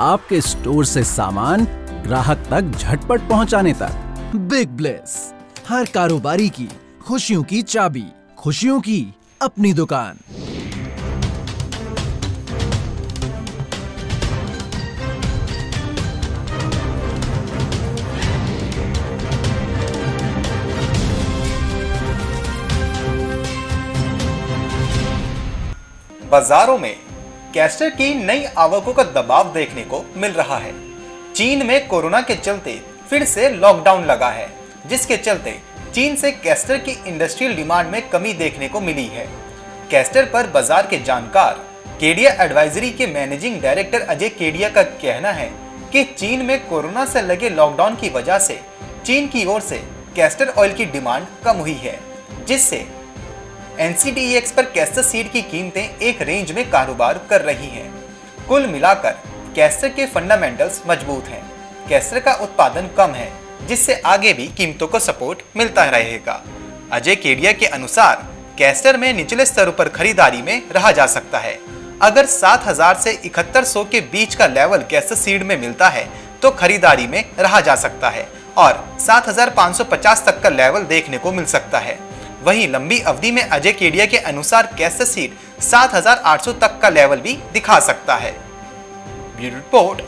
आपके स्टोर से सामान ग्राहक तक झटपट पहुंचाने तक। बिग ब्लेस, हर कारोबारी की खुशियों की चाबी, खुशियों की अपनी दुकान। बाजारों में कैस्टर की नई आवकों का दबाव देखने को मिल रहा है। चीन में कोरोना के चलते फिर से लॉकडाउन लगा है, जिसके चलते चीन से कैस्टर की इंडस्ट्रियल डिमांड में कमी देखने को मिली है। कैस्टर पर बाजार के जानकार केडिया एडवाइजरी के मैनेजिंग डायरेक्टर अजय केडिया का कहना है कि चीन में कोरोना से लगे लॉकडाउन की वजह से चीन की ओर से कैस्टर ऑयल की डिमांड कम हुई है, जिससे NCDEX पर कैस्टर सीड की कीमतें एक रेंज में कारोबार कर रही हैं। कुल मिलाकर कैस्टर के फंडामेंटल्स मजबूत हैं। कैस्टर का उत्पादन कम है, जिससे आगे भी कीमतों को सपोर्ट मिलता रहेगा। अजय केडिया के अनुसार कैस्टर में निचले स्तर पर खरीदारी में रहा जा सकता है। अगर 7000 से 7100 के बीच का लेवल कैस्टर सीड में मिलता है तो खरीदारी में रहा जा सकता है और 7550 तक का लेवल देखने को मिल सकता है। वहीं लंबी अवधि में अजय केडिया के अनुसार कैस्टर सीड 7800 तक का लेवल भी दिखा सकता है। Bureau report,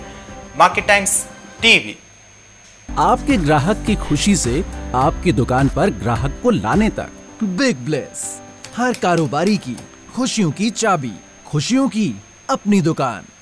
market times TV. आपके ग्राहक की खुशी से आपकी दुकान पर ग्राहक को लाने तक। बिग ब्लेस, हर कारोबारी की खुशियों की चाबी, खुशियों की अपनी दुकान।